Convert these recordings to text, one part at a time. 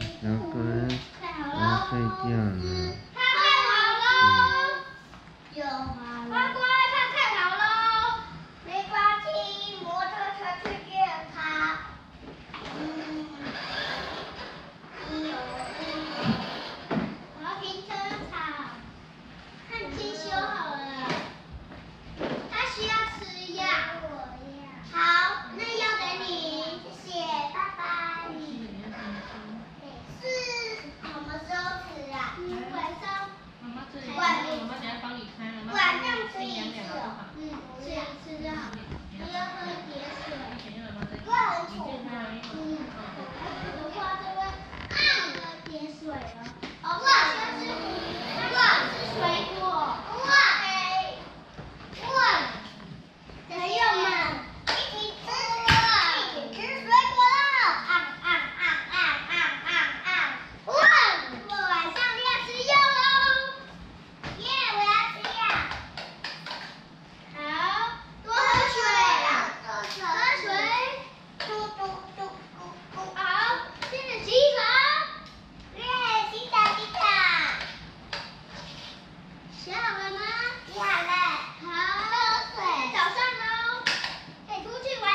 小狗我要睡觉了。太好喽！乖乖，它太好喽！没关系，摩托车去接它。我要停车场，看清修好了。它需要吃药。好，那药给你，谢谢，拜拜。是什么时候吃啊？晚上。晚上吃一次，吃一次就好。不要喝点水，不然很丑的。我的话就会按了点水了。哇，这是水果。哇，朋友们，一起吃水果了。哇，我晚上要吃药喽。耶，我要吃药。好，多喝水，喝水。好，现在洗手。耶，洗澡。洗好了吗？洗好了。好，喝水。早上喽，可以出去玩喽。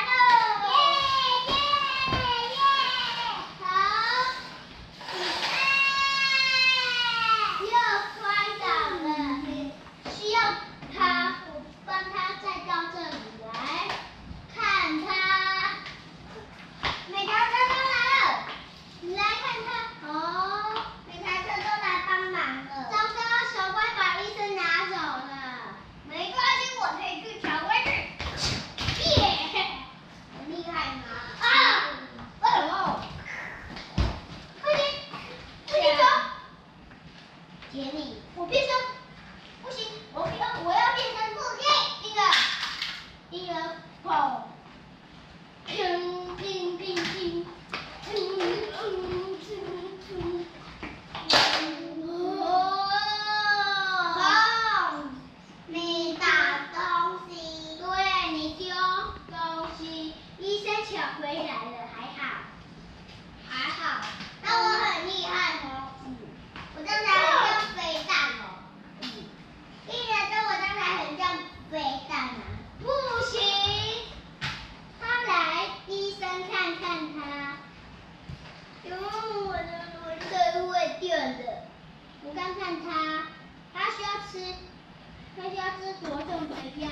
好。又摔倒了，需要他帮他再到这里来，看他。每台车都来了，你来看他。哦，每台车都来帮忙了。糟糕，小乖把医生拿走了。没关系，我可以去调位置。耶，很厉害吗？啊！哦，快点走。杰米，我变身，不行，我要变身不给一个跑，砰！你打东西，对，你丢东西，医生抢回来了，还好，那我很厉害哦。我刚才很像飞弹哦。一人说我刚才很像飞弹啊。不行，他来，医生看看他。哟，我的车会掉的。我看看他，他需要吃多重的药。